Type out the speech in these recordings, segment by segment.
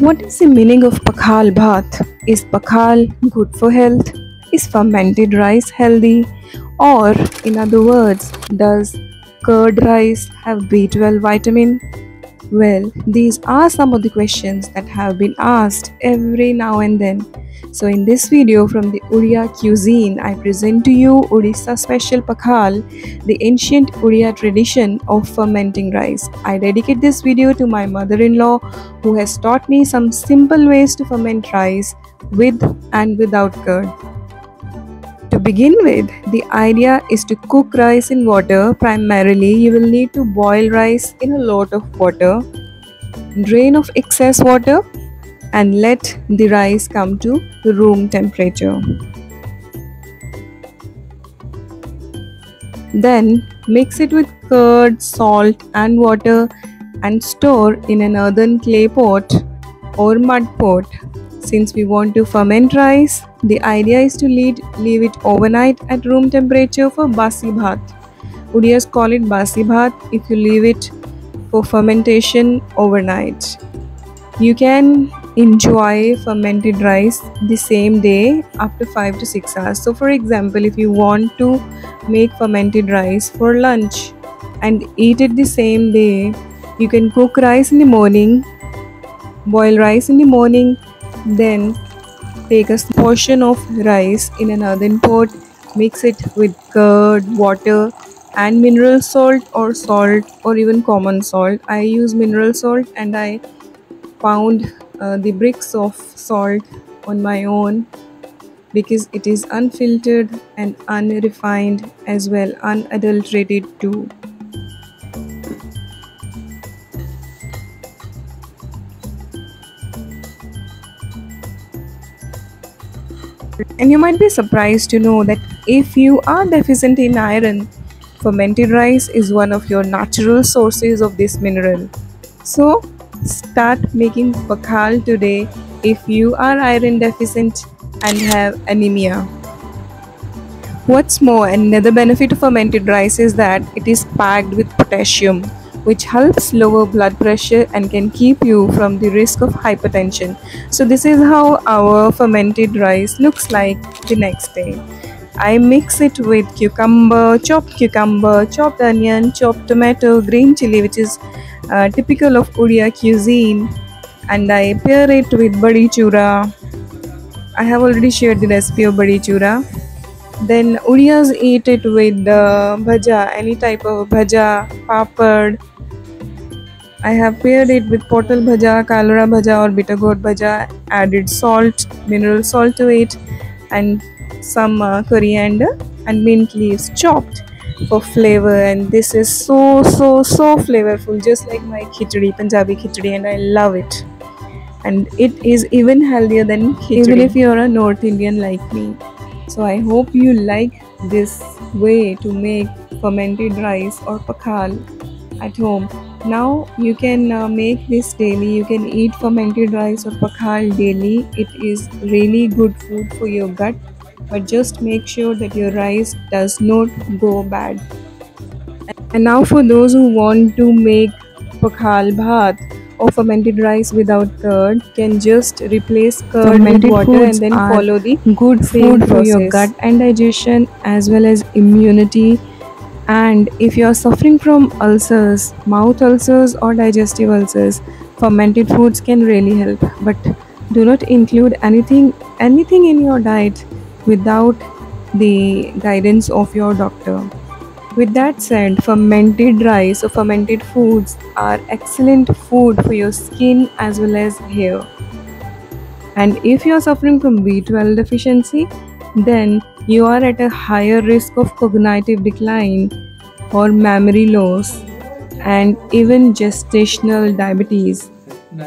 What is the meaning of Pakhala Bhata? Is Pakhal good for health? Is fermented rice healthy? Or, in other words, does curd rice have B12 vitamin? Well, these are some of the questions that have been asked every now and then. So in this video from the Odia cuisine, I present to you Odisha special Pakhal, the ancient Odia tradition of fermenting rice. I dedicate this video to my mother-in-law who has taught me some simple ways to ferment rice with and without curd. To begin with, the idea is to cook rice in water. Primarily, you will need to boil rice in a lot of water, drain off excess water and let the rice come to room temperature. Then mix it with curd, salt and water and store in an earthen clay pot or mud pot. Since we want to ferment rice, the idea is to leave it overnight at room temperature for basi bhat. Odias call it basi bhat if you leave it for fermentation overnight. You can enjoy fermented rice the same day after 5 to 6 hours. So for example, if you want to make fermented rice for lunch and eat it the same day, you can cook rice in the morning, boil rice in the morning, then take a portion of rice in an earthen pot, mix it with curd, water and mineral salt or even common salt. I use mineral salt and I pound the bricks of salt on my own because it is unfiltered and unrefined as well, unadulterated too. And you might be surprised to know that if you are deficient in iron, fermented rice is one of your natural sources of this mineral. So start making Pakhal today if you are iron deficient and have anemia. What's more, another benefit of fermented rice is that it is packed with potassium, which helps lower blood pressure and can keep you from the risk of hypertension. So this is how our fermented rice looks like the next day. I mix it with cucumber, chopped onion, chopped tomato, green chili, which is typical of Odia cuisine, and I pair it with Badi Chura. I have already shared the recipe of Badi Chura. Then Odias eat it with bhaja, any type of bhaja, papad. I have paired it with potal bhaja, kalura bhaja or bitter gourd bhaja, added salt, mineral salt to it and some coriander and mint leaves chopped for flavor, and this is so flavorful, just like my khichdi, Punjabi khichdi, and I love it. And it is even healthier than khichdi, even if you are a North Indian like me. So I hope you like this way to make fermented rice or pakhal at home. Now you can make this daily. You can eat fermented rice or pakhal daily. It is really good food for your gut, but just make sure that your rice does not go bad. And now for those who want to make Pakhala Bhata or fermented rice without curd, can just replace curd with water and then follow the good food for your gut and digestion as well as immunity. And if you are suffering from ulcers, mouth ulcers or digestive ulcers, fermented foods can really help. But do not include anything in your diet without the guidance of your doctor. With that said, fermented rice or fermented foods are excellent food for your skin as well as hair. And if you are suffering from B12 deficiency, then you are at a higher risk of cognitive decline or memory loss and even gestational diabetes.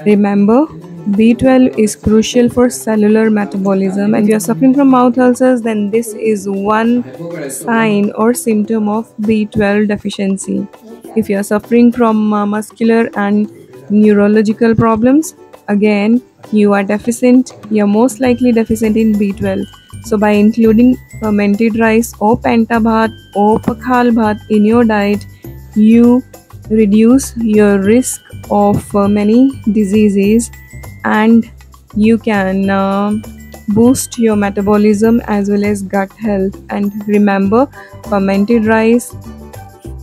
Remember, B12 is crucial for cellular metabolism, and if you are suffering from mouth ulcers, then this is one sign or symptom of B12 deficiency. If you are suffering from muscular and neurological problems, again you are deficient, you are most likely deficient in B12. So by including fermented rice or penta bhat or pakhal bhat in your diet, you reduce your risk of many diseases, and you can boost your metabolism as well as gut health. And remember, fermented rice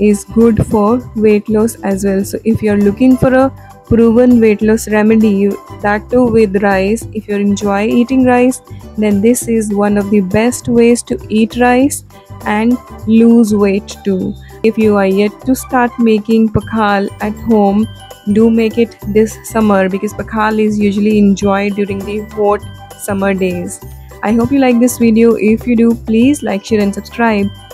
is good for weight loss as well. So if you're looking for a proven weight loss remedy, that too with rice, if you enjoy eating rice, then this is one of the best ways to eat rice and lose weight too. If you are yet to start making pakhal at home, do make it this summer, because pakhal is usually enjoyed during the hot summer days. I hope you like this video. If you do, please like, share and subscribe.